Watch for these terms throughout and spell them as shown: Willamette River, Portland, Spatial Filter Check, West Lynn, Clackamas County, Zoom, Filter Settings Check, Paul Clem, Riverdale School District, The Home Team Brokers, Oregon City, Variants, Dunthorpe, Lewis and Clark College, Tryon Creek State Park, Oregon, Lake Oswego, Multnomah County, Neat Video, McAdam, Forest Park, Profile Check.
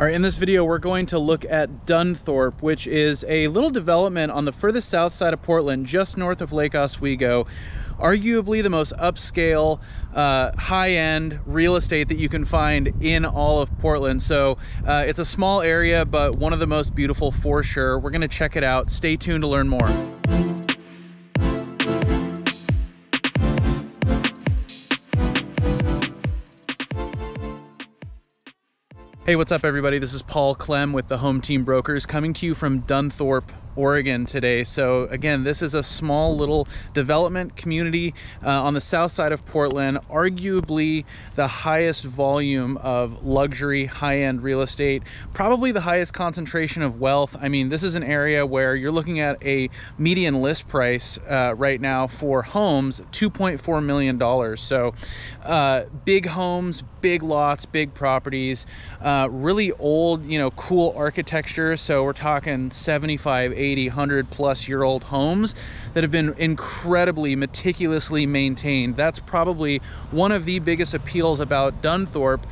All right, in this video, we're going to look at Dunthorpe, which is a little development on the furthest south side of Portland, just north of Lake Oswego. Arguably the most upscale, high-end real estate that you can find in all of Portland. So it's a small area, but one of the most beautiful for sure. We're gonna check it out. Stay tuned to learn more. Hey, what's up everybody? This is Paul Clem with The Home Team Brokers coming to you from Dunthorpe, Oregon today. So again, this is a small little development community on the south side of Portland, arguably the highest volume of luxury high-end real estate, probably the highest concentration of wealth. I mean, this is an area where you're looking at a median list price right now for homes, $2.4 million. So big homes, big lots, big properties, really old, you know, cool architecture. So we're talking 75, 80, 100 plus year old homes that have been incredibly meticulously maintained. That's probably one of the biggest appeals about Dunthorpe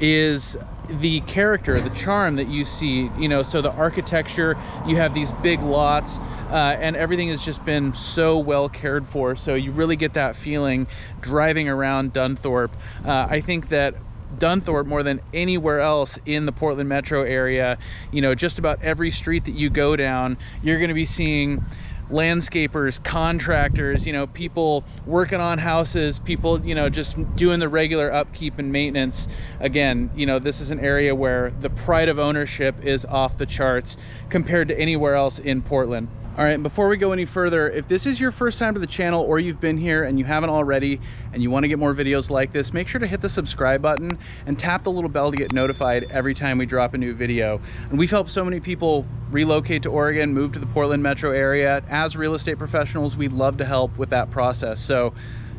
is the character, the charm that you see, you know, so the architecture, you have these big lots and everything has just been so well cared for. So you really get that feeling driving around Dunthorpe. I think that Dunthorpe, more than anywhere else in the Portland metro area, you know, just about every street that you go down, you're going to be seeing landscapers, contractors, you know, people working on houses, people, you know, just doing the regular upkeep and maintenance. Again, you know, this is an area where the pride of ownership is off the charts compared to anywhere else in Portland. All right, and before we go any further, if this is your first time to the channel or you've been here and you haven't already and you want to get more videos like this, make sure to hit the subscribe button and tap the little bell to get notified every time we drop a new video. And we've helped so many people relocate to Oregon, move to the Portland metro area. As real estate professionals, we'd love to help with that process. So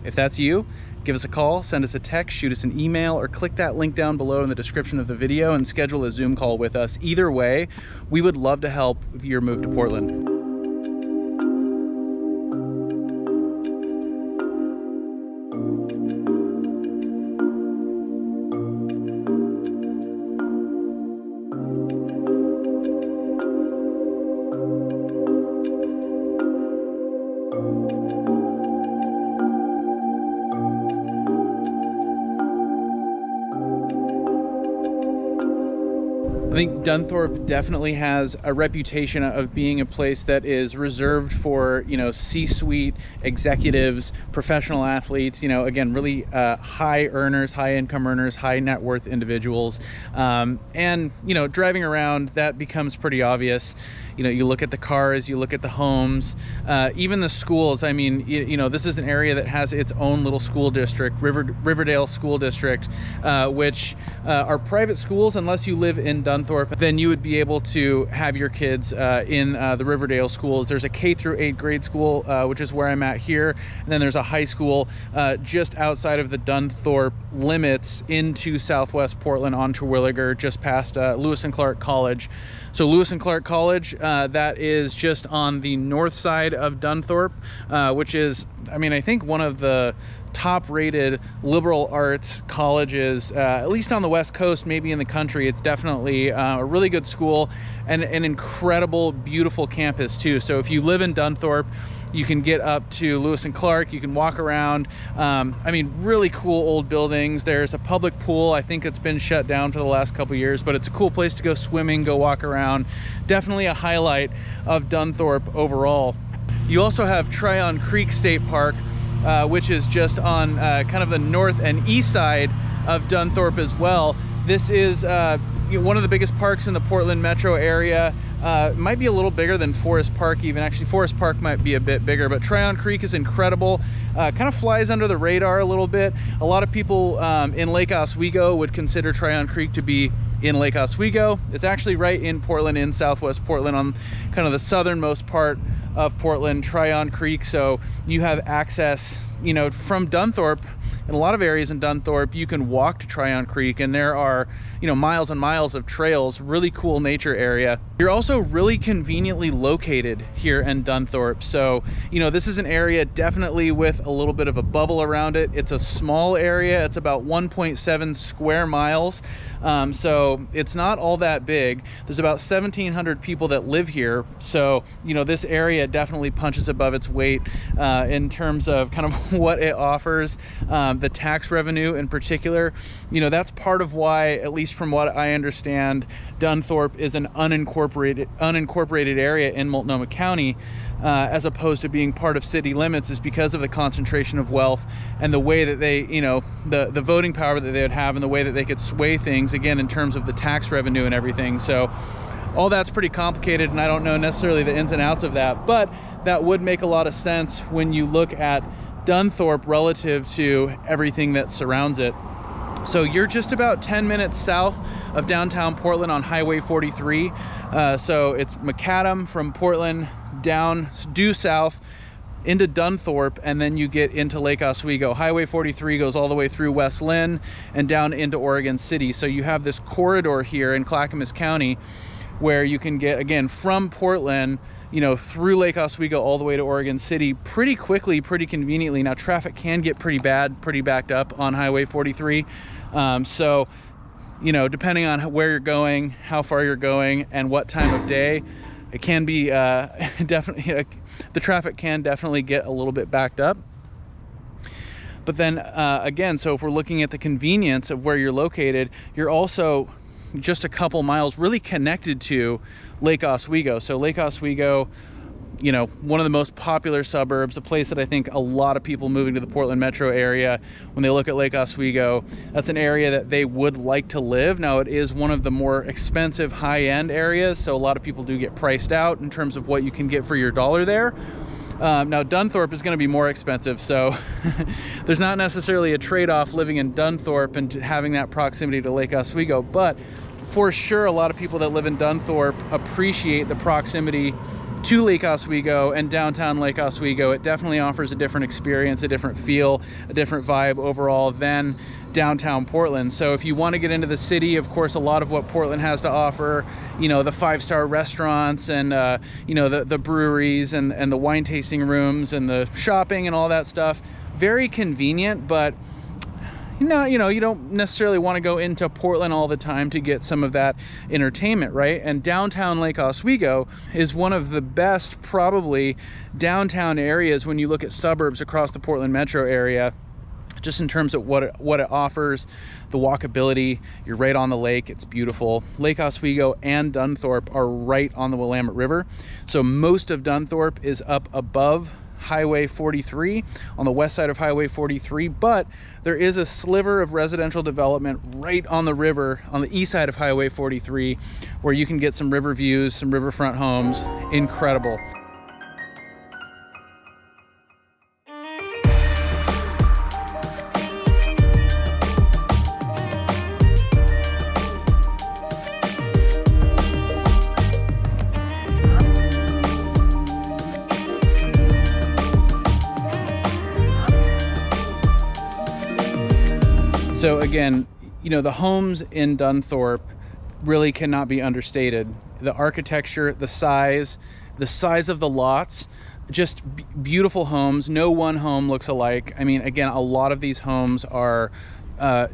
if that's you, give us a call, send us a text, shoot us an email, or click that link down below in the description of the video and schedule a Zoom call with us. Either way, we would love to help with your move to Portland. I think Dunthorpe definitely has a reputation of being a place that is reserved for, you know, C-suite executives, professional athletes, you know, again, really high earners, high income earners, high net worth individuals. And, you know, driving around, that becomes pretty obvious. You know, you look at the cars, you look at the homes, even the schools. I mean, you know, this is an area that has its own little school district, Riverdale School District, which are private schools unless you live in Dunthorpe. Then you would be able to have your kids in the Riverdale schools. There's a K-8 grade school, which is where I'm at here. And then there's a high school just outside of the Dunthorpe limits into Southwest Portland onto Williger, just past Lewis and Clark College. So Lewis and Clark College, that is just on the north side of Dunthorpe, which is, I mean, I think one of the top rated liberal arts colleges, at least on the West Coast, maybe in the country. It's definitely a really good school and an incredible, beautiful campus too. So if you live in Dunthorpe, you can get up to Lewis and Clark, you can walk around. I mean, really cool old buildings. There's a public pool. I think it's been shut down for the last couple years, but it's a cool place to go swimming, go walk around. Definitely a highlight of Dunthorpe overall. You also have Tryon Creek State Park, which is just on kind of the north and east side of Dunthorpe as well. This is one of the biggest parks in the Portland metro area. It might be a little bigger than Forest Park even. Actually, Forest Park might be a bit bigger, but Tryon Creek is incredible. Kind of flies under the radar a little bit. A lot of people in Lake Oswego would consider Tryon Creek to be in Lake Oswego. It's actually right in Portland, in Southwest Portland, on kind of the southernmost part of Portland, Tryon Creek. So you have access, you know, from Dunthorpe. In a lot of areas in Dunthorpe, you can walk to Tryon Creek, and there are, you know, miles and miles of trails, really cool nature area. You're also really conveniently located here in Dunthorpe. So, you know, this is an area definitely with a little bit of a bubble around it. It's a small area. It's about 1.7 square miles. So it's not all that big. There's about 1,700 people that live here. So, you know, this area definitely punches above its weight in terms of kind of what it offers, the tax revenue in particular. You know, that's part of why, at least from what I understand, Dunthorpe is an unincorporated area in Multnomah County, as opposed to being part of city limits, is because of the concentration of wealth and the way that they, you know, the voting power that they would have and the way that they could sway things, again, in terms of the tax revenue and everything. So all that's pretty complicated, and I don't know necessarily the ins and outs of that, but that would make a lot of sense when you look at Dunthorpe relative to everything that surrounds it. So you're just about 10 minutes south of downtown Portland on Highway 43. So it's McAdam from Portland down due south into Dunthorpe, and then you get into Lake Oswego. Highway 43 goes all the way through West Lynn and down into Oregon City. So you have this corridor here in Clackamas County where you can get, again, from Portland, you know, through Lake Oswego all the way to Oregon City pretty quickly, pretty conveniently. Now, traffic can get pretty bad, pretty backed up on Highway 43. So, you know, depending on where you're going, how far you're going, and what time of day, it can be definitely, the traffic can definitely get a little bit backed up. But then again, so if we're looking at the convenience of where you're located, you're also just a couple miles really connected to Lake Oswego. So Lake Oswego, you know, one of the most popular suburbs, a place that I think a lot of people moving to the Portland metro area, when they look at Lake Oswego, that's an area that they would like to live. Now, it is one of the more expensive high-end areas, so a lot of people do get priced out in terms of what you can get for your dollar there. Now, Dunthorpe is going to be more expensive, so there's not necessarily a trade-off living in Dunthorpe and having that proximity to Lake Oswego, but for sure a lot of people that live in Dunthorpe appreciate the proximity to Lake Oswego and downtown Lake Oswego. It definitely offers a different experience, a different feel, a different vibe overall than downtown Portland. So if you want to get into the city, of course, a lot of what Portland has to offer, you know, the five-star restaurants and, you know, the breweries and the wine tasting rooms and the shopping and all that stuff, very convenient, but no, you know, you don't necessarily want to go into Portland all the time to get some of that entertainment, right? And downtown Lake Oswego is one of the best, probably, downtown areas when you look at suburbs across the Portland metro area, just in terms of what it offers, the walkability. You're right on the lake, it's beautiful. Lake Oswego and Dunthorpe are right on the Willamette River. So most of Dunthorpe is up above Highway 43, on the west side of Highway 43, but there is a sliver of residential development right on the river on the east side of Highway 43 where you can get some river views, some riverfront homes. Incredible. So again, you know, the homes in Dunthorpe really cannot be understated. The architecture, the size of the lots, just beautiful homes. No one home looks alike. I mean, again, a lot of these homes are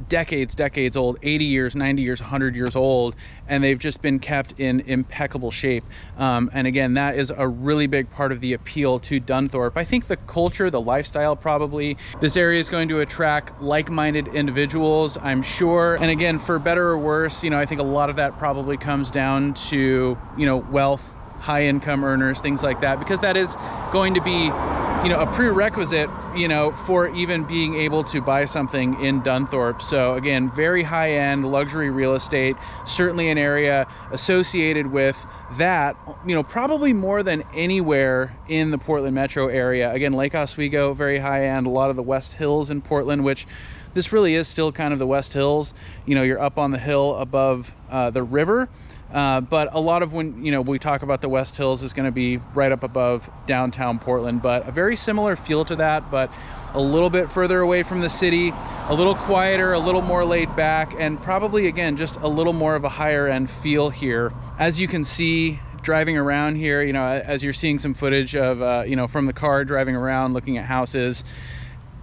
decades old, 80 years, 90 years, 100 years old, and they've just been kept in impeccable shape. And again, that is a really big part of the appeal to Dunthorpe. I think the culture, the lifestyle, probably. This area is going to attract like-minded individuals, I'm sure. And again, for better or worse, you know, I think a lot of that probably comes down to, you know, wealth, high income earners, things like that, because that is going to be, you know, a prerequisite, you know, for even being able to buy something in Dunthorpe. So again, very high-end luxury real estate, certainly an area associated with that, you know, probably more than anywhere in the Portland metro area. Again, Lake Oswego, very high-end, a lot of the West Hills in Portland, which this really is still kind of the West Hills. You know, you're up on the hill above the river, but a lot of when, you know, we talk about the West Hills is going to be right up above downtown Portland, but a very similar feel to that, but a little bit further away from the city, a little quieter, a little more laid back, and probably, again, just a little more of a higher end feel here. As you can see, driving around here, you know, as you're seeing some footage of, you know, from the car driving around, looking at houses,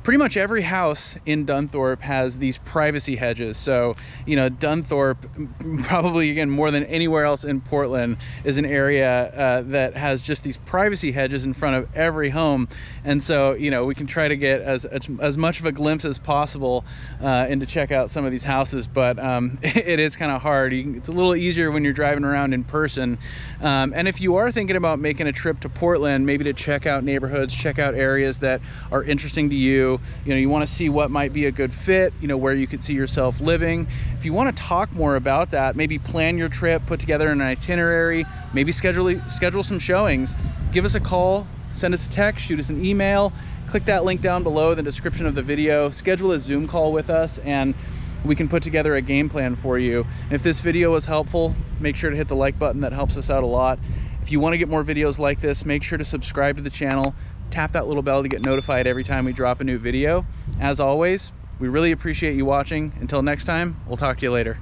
pretty much every house in Dunthorpe has these privacy hedges. So, you know, Dunthorpe, probably again more than anywhere else in Portland, is an area that has just these privacy hedges in front of every home. And so, you know, we can try to get as much of a glimpse as possible into check out some of these houses, but it is kind of hard. It's a little easier when you're driving around in person. And if you are thinking about making a trip to Portland, maybe to check out neighborhoods, check out areas that are interesting to you, you know, you want to see what might be a good fit, you know, where you could see yourself living. If you want to talk more about that, maybe plan your trip, put together an itinerary, maybe schedule some showings, give us a call, send us a text, shoot us an email, click that link down below in the description of the video, schedule a Zoom call with us, and we can put together a game plan for you. If this video was helpful, make sure to hit the like button. That helps us out a lot. If you want to get more videos like this, make sure to subscribe to the channel. Tap that little bell to get notified every time we drop a new video. As always, we really appreciate you watching. Until next time, we'll talk to you later.